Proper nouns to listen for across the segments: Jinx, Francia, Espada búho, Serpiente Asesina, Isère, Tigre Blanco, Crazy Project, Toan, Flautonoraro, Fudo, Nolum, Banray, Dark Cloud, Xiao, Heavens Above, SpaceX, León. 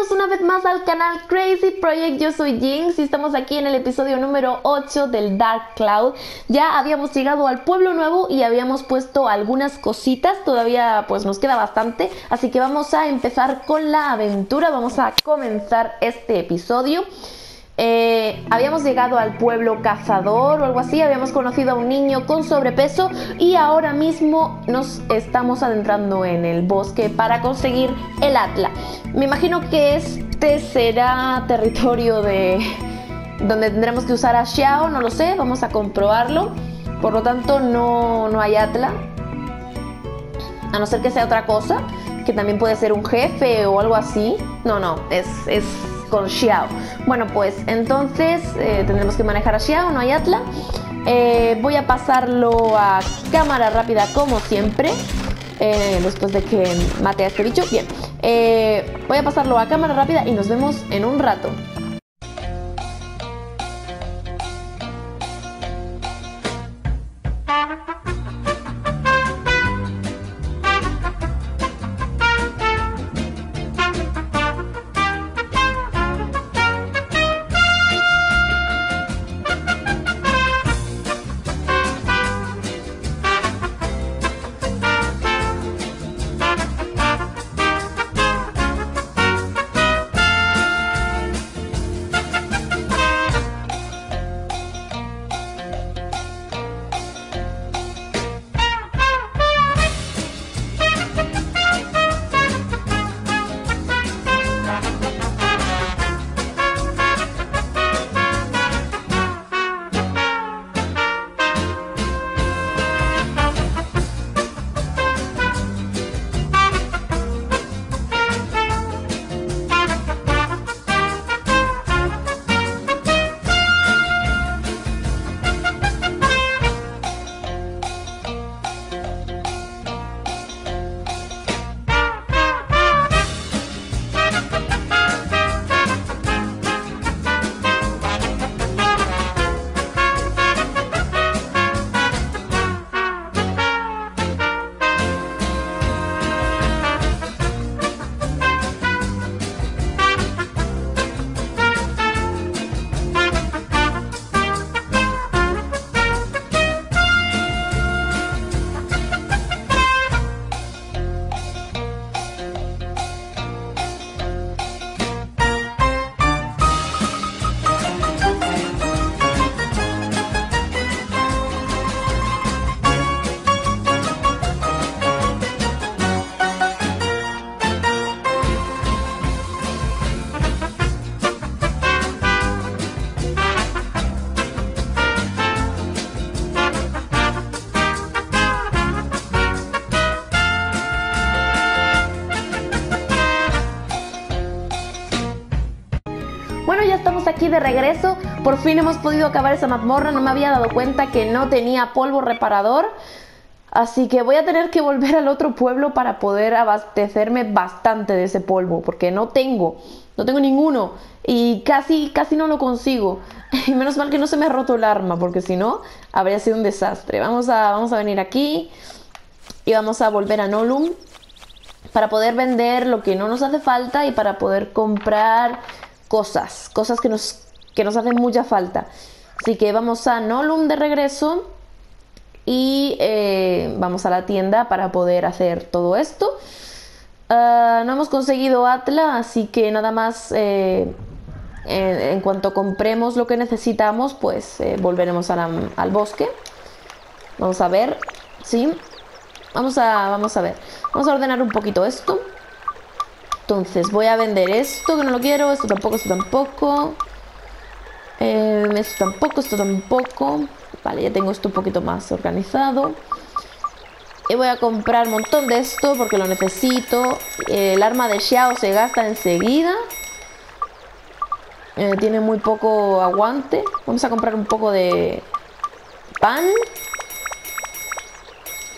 Bienvenidos una vez más al canal Crazy Project, yo soy Jinx y estamos aquí en el episodio número 8 del Dark Cloud. Ya habíamos llegado al pueblo nuevo y habíamos puesto algunas cositas, todavía pues nos queda bastante, así que vamos a empezar con la aventura, vamos a comenzar este episodio. Habíamos llegado al pueblo cazador o algo así, habíamos conocido a un niño con sobrepeso y ahora mismo nos estamos adentrando en el bosque para conseguir el Atlas. Me imagino que este será territorio de donde tendremos que usar a Xiao, no lo sé, vamos a comprobarlo. Por lo tanto no hay Atlas, a no ser que sea otra cosa, que también puede ser un jefe o algo así. No, es con Xiao. Bueno, pues entonces tendremos que manejar a Xiao, no hay Atlas. Voy a pasarlo a cámara rápida como siempre, después de que mate a este bicho. Bien, voy a pasarlo a cámara rápida y nos vemos en un rato. Aquí de regreso, por fin hemos podido acabar esa mazmorra, no me había dado cuenta que no tenía polvo reparador, así que voy a tener que volver al otro pueblo para poder abastecerme bastante de ese polvo, porque no tengo ninguno y casi no lo consigo. Y menos mal que no se me ha roto el arma, porque si no, habría sido un desastre. Vamos a venir aquí y vamos a volver a Nolum para poder vender lo que no nos hace falta y para poder comprar cosas que nos hacen mucha falta. Así que vamos a Nolum de regreso y vamos a la tienda para poder hacer todo esto. No hemos conseguido Atlas, así que nada más en cuanto compremos lo que necesitamos, pues volveremos al bosque. Vamos a ver, sí, vamos a ver, vamos a ordenar un poquito esto. Entonces voy a vender esto, que no lo quiero, esto tampoco, esto tampoco. Vale, ya tengo esto un poquito más organizado. Y voy a comprar un montón de esto porque lo necesito. El arma de Xiao se gasta enseguida. Tiene muy poco aguante. Vamos a comprar un poco de pan.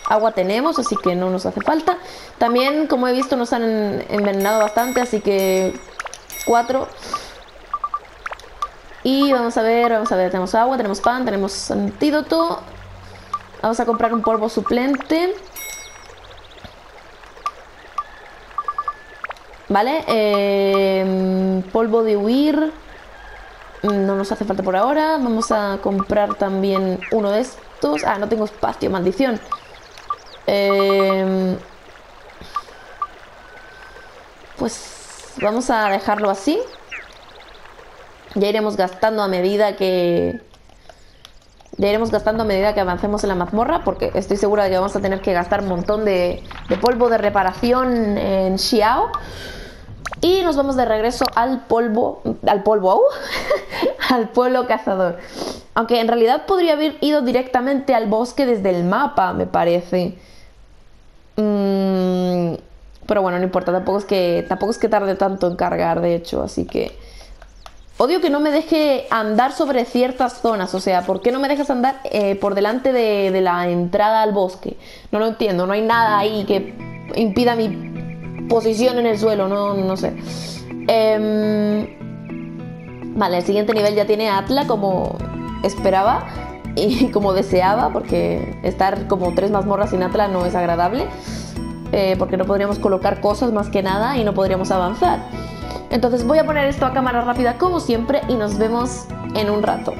Agua tenemos, así que no nos hace falta. También, como he visto, nos han envenenado bastante, así que 4. Y vamos a ver, tenemos agua, tenemos pan, tenemos antídoto. Vamos a comprar un polvo suplente. ¿Vale? Polvo de huir no nos hace falta por ahora. Vamos a comprar también uno de estos. Ah, no tengo espacio, maldición. Pues vamos a dejarlo así. Ya iremos gastando a medida que... Ya iremos gastando a medida que avancemos en la mazmorra, porque estoy segura de que vamos a tener que gastar un montón de polvo de reparación en Xiao. Y nos vamos de regreso al polvo... ¿Al polvo? Al pueblo cazador. Aunque en realidad podría haber ido directamente al bosque desde el mapa, me parece. Pero bueno, no importa. Tampoco es que tarde tanto en cargar, de hecho. Así que... Odio que no me deje andar sobre ciertas zonas. O sea, ¿por qué no me dejas andar por delante de la entrada al bosque? No lo entiendo. No hay nada ahí que impida mi posición en el suelo. No sé. Vale, el siguiente nivel ya tiene a Atla, como esperaba y como deseaba, porque estar como 3 mazmorras sin Atla no es agradable, porque no podríamos colocar cosas más que nada y no podríamos avanzar. Entonces voy a poner esto a cámara rápida como siempre y nos vemos en un rato.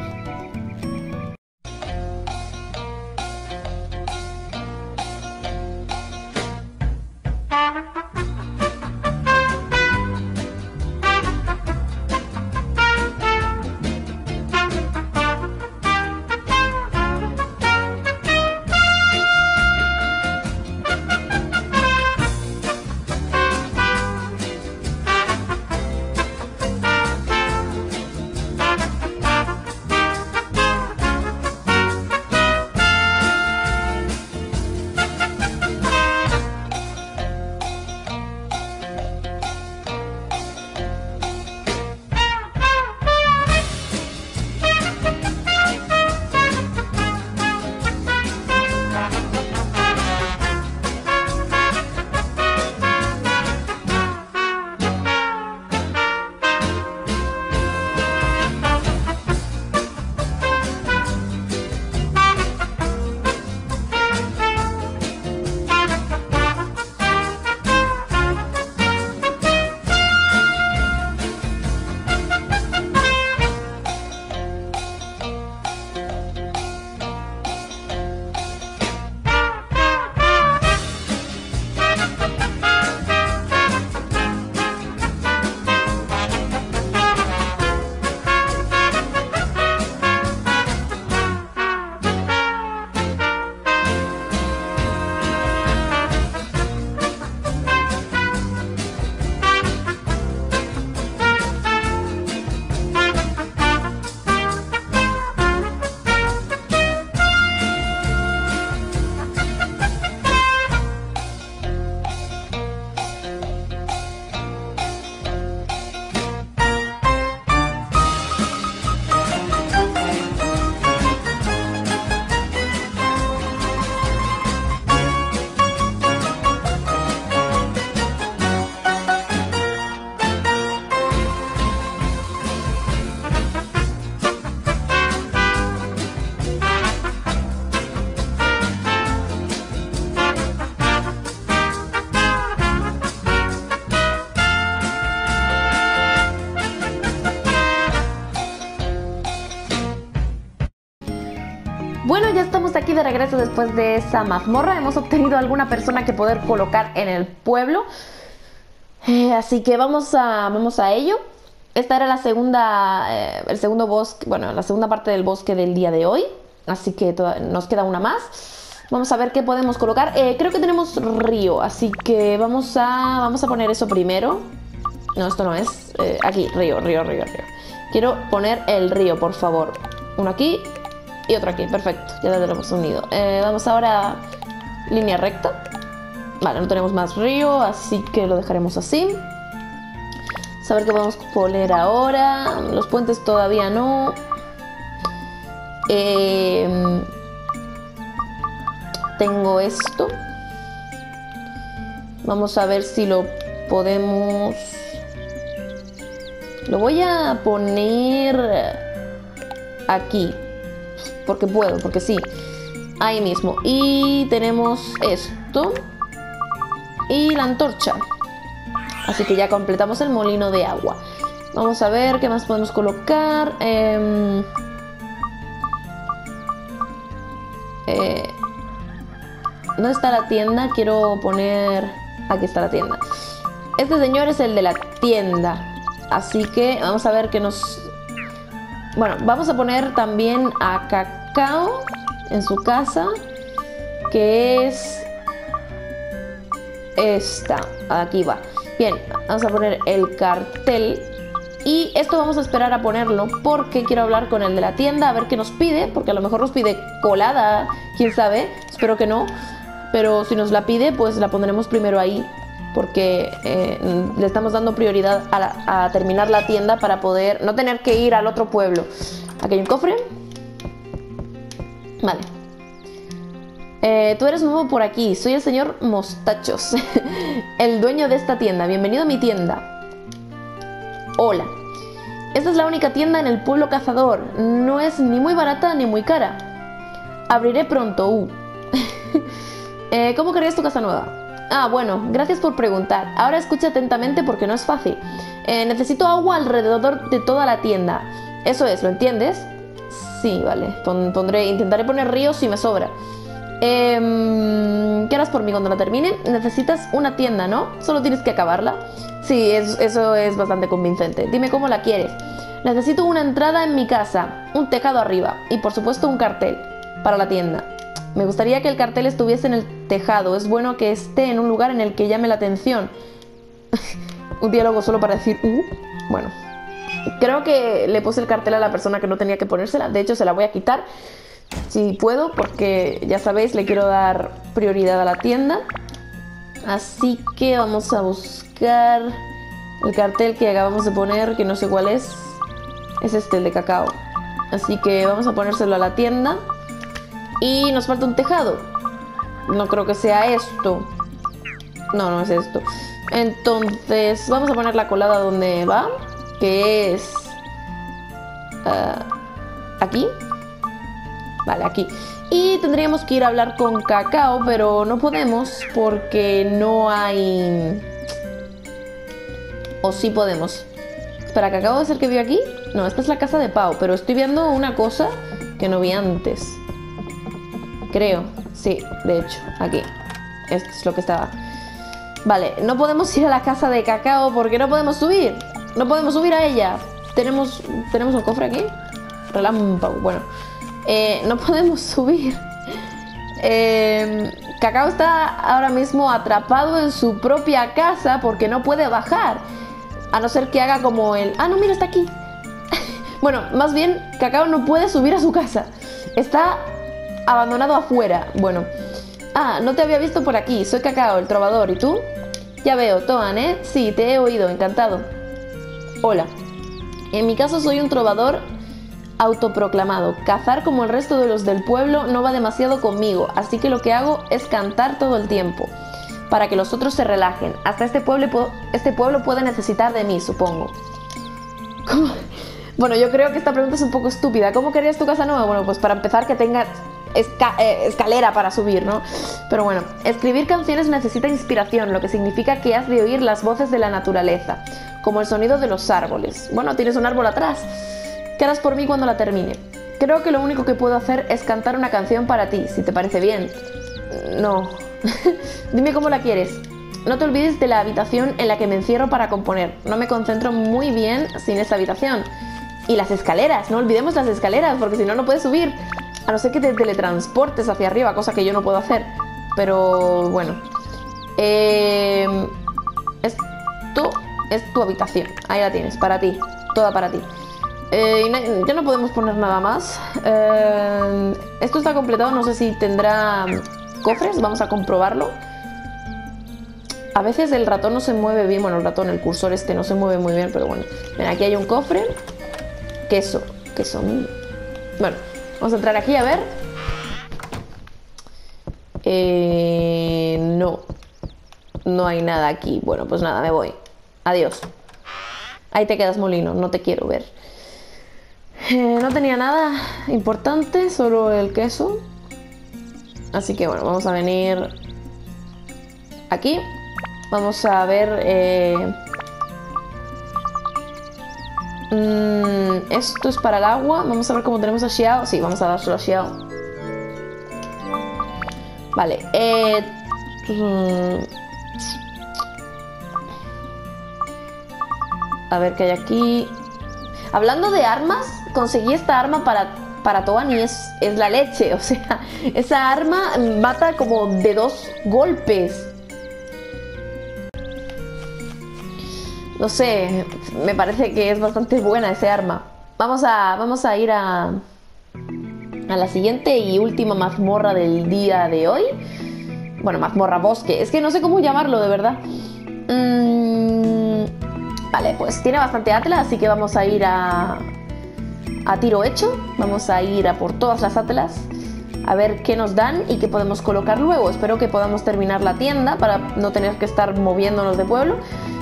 Aquí de regreso después de esa mazmorra. Hemos obtenido alguna persona que poder colocar en el pueblo, así que vamos a ello. Esta era la segunda el segundo bosque, bueno, la segunda parte del bosque del día de hoy, así que nos queda una más. Vamos a ver qué podemos colocar. Creo que tenemos río, así que vamos a poner eso primero. No, esto no es aquí, río. Quiero poner el río, por favor. Uno aquí y otro aquí, perfecto, ya lo tenemos unido. Vamos ahora a línea recta. Vale, no tenemos más río, así que lo dejaremos así. Saber qué podemos poner ahora. Los puentes todavía no. Tengo esto. Vamos a ver si lo podemos... Lo voy a poner aquí. Porque puedo, porque sí. Ahí mismo. Y tenemos esto. Y la antorcha. Así que ya completamos el molino de agua. Vamos a ver qué más podemos colocar. ¿Dónde está la tienda? Quiero poner... Aquí está la tienda. Este señor es el de la tienda. Así que vamos a ver qué nos... Bueno, vamos a poner también a Cacao en su casa, que es... esta. Aquí va. Bien, vamos a poner el cartel. Y esto vamos a esperar a ponerlo porque quiero hablar con el de la tienda a ver qué nos pide, porque a lo mejor nos pide colada, quién sabe, espero que no, pero si nos la pide pues la pondremos primero ahí porque le estamos dando prioridad a terminar la tienda para poder no tener que ir al otro pueblo. Aquí hay un cofre. Vale. Tú eres nuevo por aquí, soy el señor Mostachos, el dueño de esta tienda, bienvenido a mi tienda. Hola, esta es la única tienda en el pueblo cazador. No es ni muy barata ni muy cara. Abriré pronto. ¿Cómo querías tu casa nueva? Ah, bueno, gracias por preguntar. Ahora escucha atentamente porque no es fácil. Necesito agua alrededor de toda la tienda. Eso es, ¿lo entiendes? Sí, vale. Intentaré poner ríos si me sobra. ¿Qué harás por mí cuando la termine? Necesitas una tienda, ¿no? Solo tienes que acabarla. Sí, eso es bastante convincente. Dime cómo la quieres. Necesito una entrada en mi casa, un tejado arriba y por supuesto un cartel para la tienda. Me gustaría que el cartel estuviese en el tejado. Es bueno que esté en un lugar en el que llame la atención. Un diálogo solo para decir Bueno, creo que le puse el cartel a la persona que no tenía que ponérsela. De hecho, se la voy a quitar si puedo, porque ya sabéis, le quiero dar prioridad a la tienda. Así que vamos a buscar el cartel que acabamos de poner, que no sé cuál es. Es este, el de Cacao. Así que vamos a ponérselo a la tienda. Y nos falta un tejado. No creo que sea esto. No, no es esto. Entonces vamos a poner la colada donde va, que es aquí. Vale, aquí. Y tendríamos que ir a hablar con Cacao, pero no podemos porque no hay... O sí podemos. Espera, ¿Cacao es el que vio aquí? No, esta es la casa de Pau, pero estoy viendo una cosa que no vi antes. Creo. Sí, de hecho, aquí. Esto es lo que estaba. Vale, no podemos ir a la casa de Cacao porque no podemos subir. No podemos subir a ella. ¿Tenemos un cofre aquí? Relámpago, bueno. No podemos subir. Cacao está ahora mismo atrapado en su propia casa porque no puede bajar. A no ser que haga como el... Ah, no, mira, está aquí. Bueno, más bien, Cacao no puede subir a su casa. Está abandonado afuera. Bueno. Ah, no te había visto por aquí. Soy Cacao, el trovador. ¿Y tú? Ya veo, Toan, ¿eh? Sí, te he oído. Encantado. Hola. En mi caso soy un trovador... autoproclamado. Cazar como el resto de los del pueblo no va demasiado conmigo, así que lo que hago es cantar todo el tiempo, para que los otros se relajen. Hasta este pueblo puede necesitar de mí, supongo. ¿Cómo? Bueno, yo creo que esta pregunta es un poco estúpida. ¿Cómo querías tu casa nueva? Bueno, pues para empezar que tenga escalera para subir, ¿no? Pero bueno, escribir canciones necesita inspiración, lo que significa que has de oír las voces de la naturaleza, como el sonido de los árboles. Bueno, tienes un árbol atrás. ¿Qué harás por mí cuando la termine? Creo que lo único que puedo hacer es cantar una canción para ti, si te parece bien. No. Dime cómo la quieres. No te olvides de la habitación en la que me encierro para componer. No me concentro muy bien sin esa habitación. Y las escaleras, no olvidemos las escaleras, porque si no, no puedes subir. A no ser que te teletransportes hacia arriba, cosa que yo no puedo hacer. Pero bueno. Esto es tu habitación. Ahí la tienes, para ti. Toda para ti. Ya no podemos poner nada más. Esto está completado. No sé si tendrá cofres. Vamos a comprobarlo. A veces el ratón no se mueve bien. Bueno, el ratón, el cursor este no se mueve muy bien, pero bueno. Mira, aquí hay un cofre. Queso. Bueno, vamos a entrar aquí a ver. No hay nada aquí. Bueno, pues nada, me voy. Adiós. Ahí te quedas, molino. No te quiero ver. No tenía nada importante, solo el queso. Así que bueno, vamos a venir aquí Vamos a ver... esto es para el agua. Vamos a ver cómo tenemos a Xiao. Sí, vamos a dárselo a Xiao. Vale. A ver qué hay aquí. Hablando de armas, conseguí esta arma para Toan y es la leche. O sea, esa arma mata como de 2 golpes. No sé, me parece que es bastante buena ese arma. Vamos a ir a la siguiente y última mazmorra del día de hoy. Bueno, mazmorra bosque. Es que no sé cómo llamarlo, de verdad. Vale, pues tiene bastante atlas, así que vamos a ir a tiro hecho. Vamos a ir a por todas las atlas. A ver qué nos dan y qué podemos colocar luego. Espero que podamos terminar la tienda para no tener que estar moviéndonos de pueblo.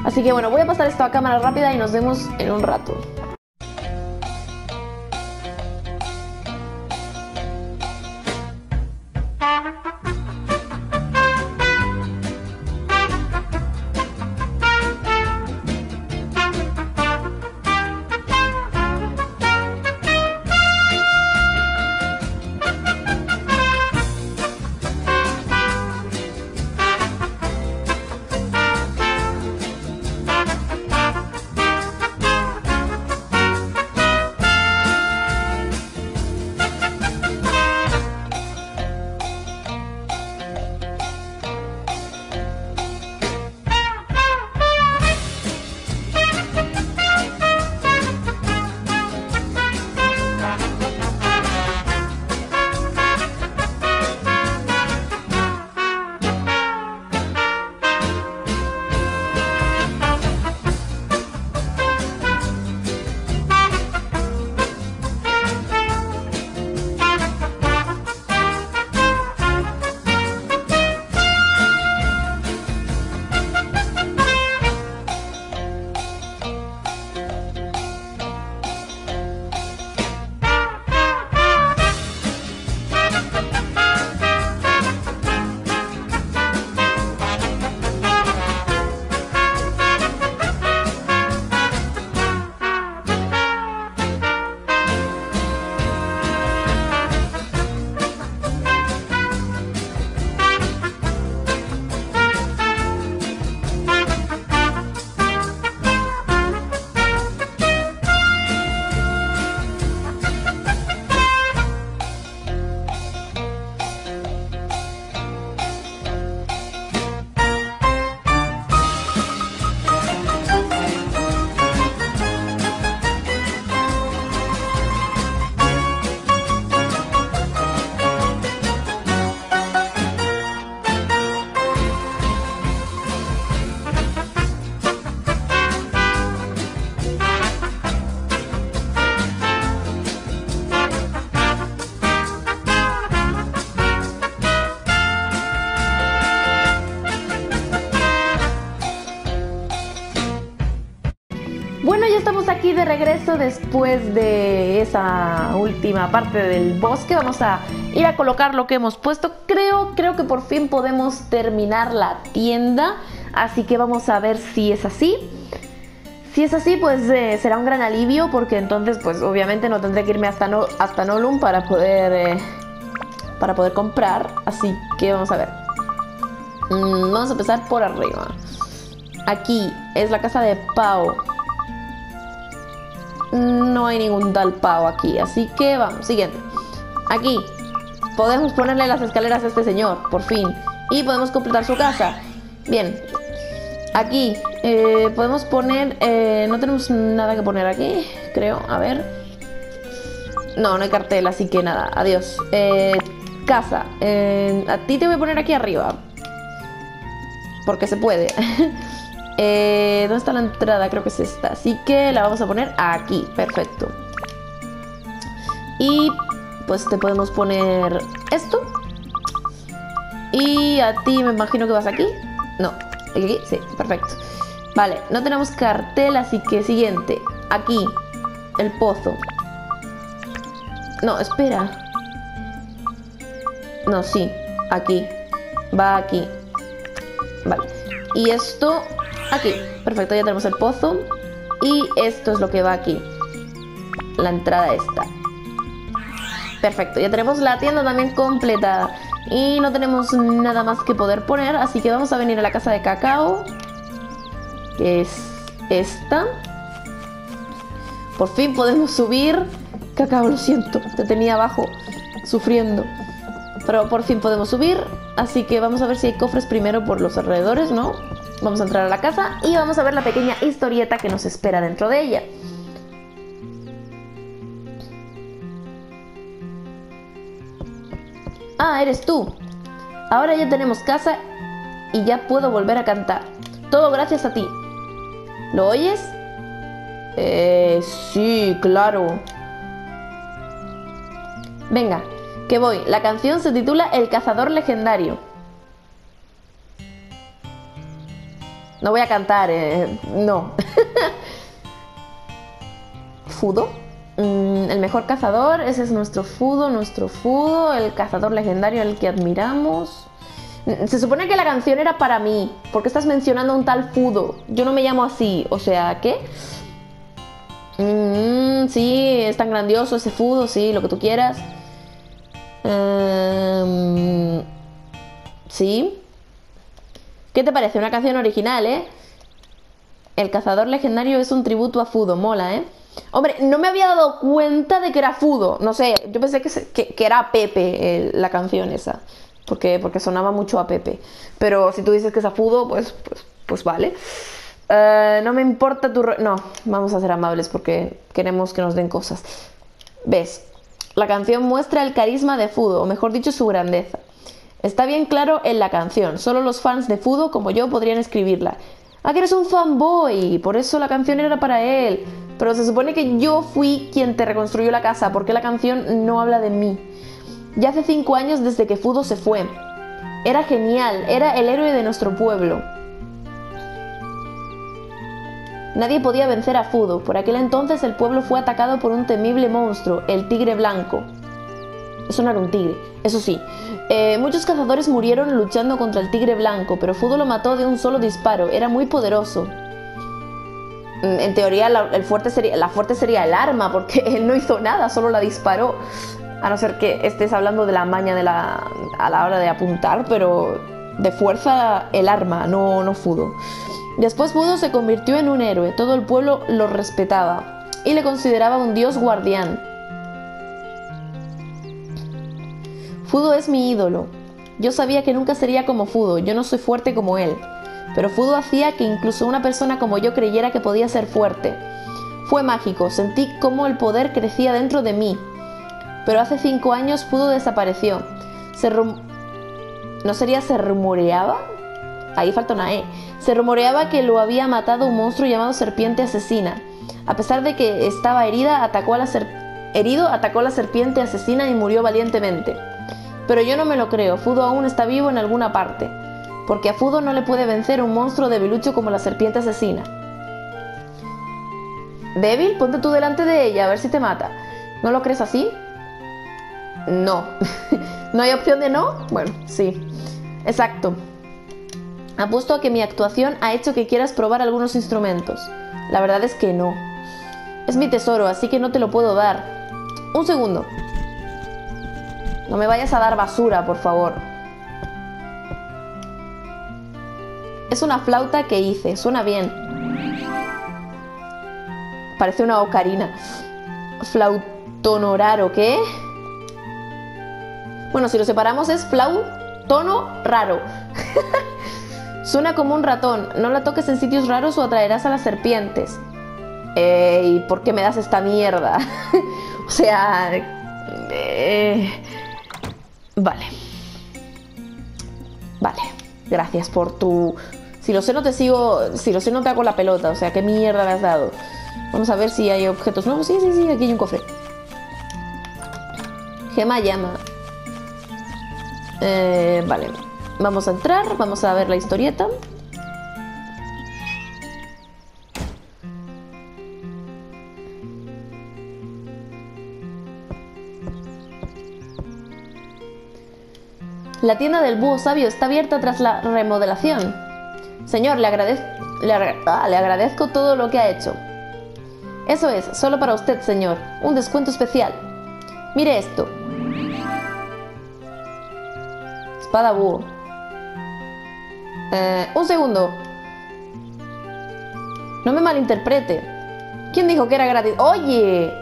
Así que bueno, voy a pasar esto a cámara rápida y nos vemos en un rato. Aquí de regreso después de esa última parte del bosque. Vamos a ir a colocar lo que hemos puesto. Creo que por fin podemos terminar la tienda, así que vamos a ver si es así. Si es así, pues será un gran alivio, porque entonces pues obviamente no tendré que irme hasta Nolum para poder comprar. Así que vamos a ver. Vamos a empezar por arriba. Aquí es la casa de Pau. No hay ningún tal Pau aquí, así que vamos, siguiente. Aquí podemos ponerle las escaleras a este señor, por fin. Y podemos completar su casa. Bien. Aquí podemos poner... no tenemos nada que poner aquí, creo. A ver. No hay cartel, así que nada, adiós. Casa. A ti te voy a poner aquí arriba. Porque se puede. ¿Dónde está la entrada? Creo que es esta. Así que la vamos a poner aquí. Perfecto. Y pues te podemos poner esto. Y a ti me imagino que vas aquí. No. ¿Aquí? Sí, perfecto. Vale, no tenemos cartel, así que siguiente. Aquí, el pozo. No, espera. No, sí. Aquí. Va aquí. Vale. Y esto aquí. Perfecto, ya tenemos el pozo. Y esto es lo que va aquí. La entrada esta. Perfecto, ya tenemos la tienda también completada. Y no tenemos nada más que poder poner. Así que vamos a venir a la casa de cacao, que es esta. Por fin podemos subir. Cacao, lo siento, te tenía abajo sufriendo. Pero por fin podemos subir. Así que vamos a ver si hay cofres primero por los alrededores, ¿no? Vamos a entrar a la casa y vamos a ver la pequeña historieta que nos espera dentro de ella. Ah, eres tú. Ahora ya tenemos casa y ya puedo volver a cantar. Todo gracias a ti. ¿Lo oyes? Sí, claro. Venga, que voy. La canción se titula El Cazador Legendario. No voy a cantar, no. ¿Fudo? El mejor cazador, ese es nuestro Fudo, el cazador legendario al que admiramos. Se supone que la canción era para mí. ¿Por qué estás mencionando a un tal Fudo? Yo no me llamo así, o sea, ¿qué? Sí, es tan grandioso ese Fudo, sí, lo que tú quieras. Sí. ¿Qué te parece? Una canción original, ¿eh? El cazador legendario es un tributo a Fudo, mola, ¿eh? Hombre, no me había dado cuenta de que era Fudo. No sé, yo pensé que era Pepe la canción esa. Porque sonaba mucho a Pepe. Pero si tú dices que es a Fudo, pues vale. No me importa tu... No, vamos a ser amables porque queremos que nos den cosas. ¿Ves? La canción muestra el carisma de Fudo, o mejor dicho, su grandeza. Está bien claro en la canción. Solo los fans de Fudo como yo podrían escribirla. Ah, que eres un fanboy. Por eso la canción era para él. Pero se supone que yo fui quien te reconstruyó la casa. ¿Por qué la canción no habla de mí? Ya hace 5 años desde que Fudo se fue. Era genial. Era el héroe de nuestro pueblo. Nadie podía vencer a Fudo. Por aquel entonces el pueblo fue atacado por un temible monstruo, el Tigre Blanco. Eso no era un tigre, eso sí. Muchos cazadores murieron luchando contra el Tigre Blanco, pero Fudo lo mató de un solo disparo. Era muy poderoso. En teoría la fuerte sería el arma, porque él no hizo nada, solo la disparó. A no ser que estés hablando de la maña a la hora de apuntar, pero de fuerza el arma, no Fudo. Después Fudo se convirtió en un héroe. Todo el pueblo lo respetaba y le consideraba un dios guardián. Fudo es mi ídolo. Yo sabía que nunca sería como Fudo. Yo no soy fuerte como él. Pero Fudo hacía que incluso una persona como yo creyera que podía ser fuerte. Fue mágico. Sentí cómo el poder crecía dentro de mí. Pero hace 5 años Fudo desapareció. ¿No sería se rumoreaba? Ahí falta una E. Se rumoreaba que lo había matado un monstruo llamado Serpiente Asesina. A pesar de que estaba herida, atacó a la Serpiente Asesina y murió valientemente. Pero yo no me lo creo, Fudo aún está vivo en alguna parte. Porque a Fudo no le puede vencer un monstruo debilucho como la Serpiente Asesina. ¿Débil? Ponte tú delante de ella, a ver si te mata. ¿No lo crees así? No. ¿No hay opción de no? Bueno, sí. Exacto. Apuesto a que mi actuación ha hecho que quieras probar algunos instrumentos. La verdad es que no. Es mi tesoro, así que no te lo puedo dar. Un segundo. No me vayas a dar basura, por favor. Es una flauta que hice, suena bien. Parece una ocarina. Flautonoraro, ¿qué? Bueno, si lo separamos es flautonoraro. Suena como un ratón. No la toques en sitios raros o atraerás a las serpientes. ¿Y por qué me das esta mierda? O sea... Vale, gracias por tu... Si lo sé no te hago la pelota, o sea, ¿qué mierda me has dado? Vamos a ver si hay objetos nuevos. Sí, aquí hay un cofre. Gema llama. Vale, vamos a entrar, vamos a ver la historieta. La tienda del búho sabio está abierta tras la remodelación. Señor, le agradezco todo lo que ha hecho. Eso es, solo para usted, señor. Un descuento especial. Mire esto. Espada búho. Un segundo. No me malinterprete. ¿Quién dijo que era gratis? ¡Oye!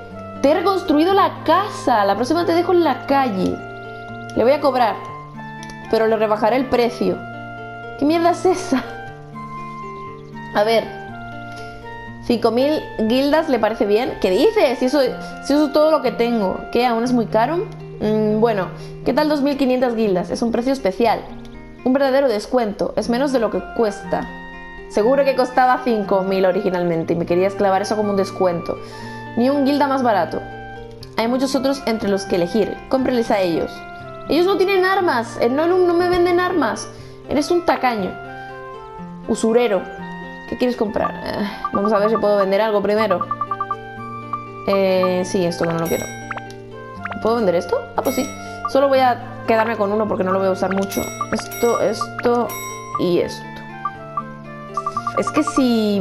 Te he reconstruido la casa. La próxima te dejo en la calle. Le voy a cobrar, pero le rebajaré el precio. ¿Qué mierda es esa? A ver, 5000 guildas, ¿le parece bien? ¿Qué dices? Si eso es todo lo que tengo. ¿Qué? ¿Aún es muy caro? Bueno, ¿qué tal 2500 guildas? Es un precio especial. Un verdadero descuento. Es menos de lo que cuesta. Seguro que costaba 5000 originalmente y me querías clavar eso como un descuento. Ni un guilda más barato. Hay muchos otros entre los que elegir. Cómpreles a ellos. Ellos no tienen armas. En Nolum no me venden armas. Eres un tacaño. Usurero. ¿Qué quieres comprar? Vamos a ver si puedo vender algo primero. Sí, esto que no lo quiero. ¿Puedo vender esto? Ah, pues sí. Solo voy a quedarme con uno porque no lo voy a usar mucho. Esto, esto y esto. Es que si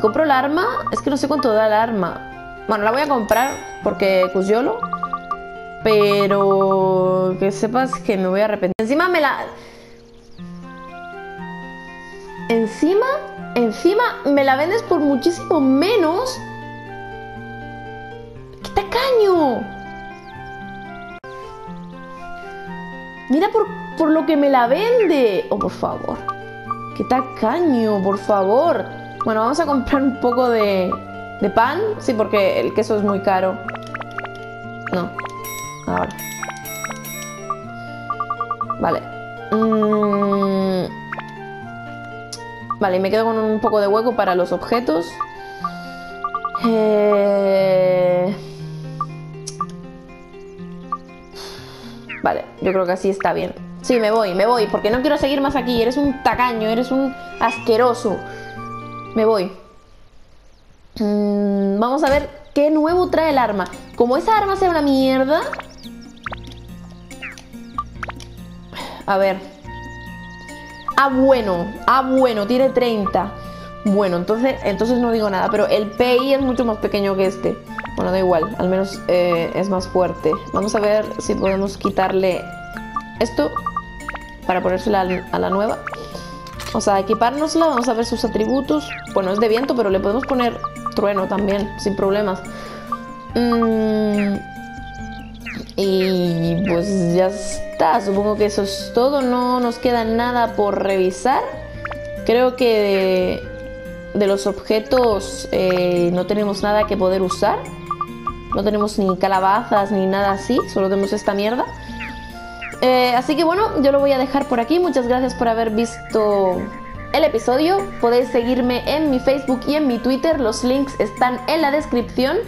compro el arma, es que no sé cuánto da el arma. Bueno, la voy a comprar porque cuyolo. Pero que sepas que me voy a arrepentir. Encima me la... Encima me la vendes por muchísimo menos. ¡Qué tacaño! Mira por lo que me la vende. Oh, por favor. ¡Qué tacaño, por favor! Bueno, vamos a comprar un poco de pan. Sí, porque el queso es muy caro. No. Ahora. Vale. Vale, y me quedo con un poco de hueco para los objetos. Vale, yo creo que así está bien. Sí, me voy, porque no quiero seguir más aquí. Eres un tacaño, eres un asqueroso. Me voy. Vamos a ver qué nuevo trae el arma. Como esa arma sea una mierda... A ver... Ah, bueno, tiene 30. Bueno, entonces no digo nada. Pero el PI es mucho más pequeño que este. Bueno, da igual, al menos es más fuerte. Vamos a ver si podemos quitarle esto para ponérsela a la nueva. O sea, equipárnosla, vamos a ver sus atributos. Bueno, es de viento, pero le podemos poner trueno también, sin problemas. Y pues ya está, supongo que eso es todo, no nos queda nada por revisar. Creo que de los objetos no tenemos nada que poder usar. No tenemos ni calabazas ni nada así, solo tenemos esta mierda. Así que bueno, yo lo voy a dejar por aquí, muchas gracias por haber visto el episodio. Podéis seguirme en mi Facebook y en mi Twitter, los links están en la descripción.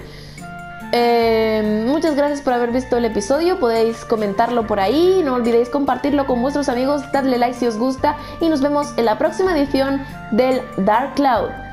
Muchas gracias por haber visto el episodio. Podéis comentarlo por ahí. No olvidéis compartirlo con vuestros amigos. Dadle like si os gusta. Y nos vemos en la próxima edición del Dark Cloud.